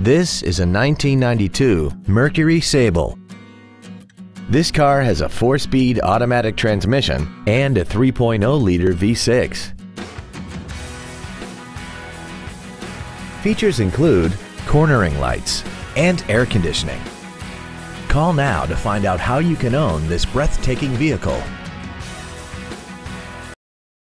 This is a 1992 Mercury Sable. This car has a 4-speed automatic transmission and a 3.0-liter V6. Features include cornering lights and air conditioning. Call now to find out how you can own this breathtaking vehicle.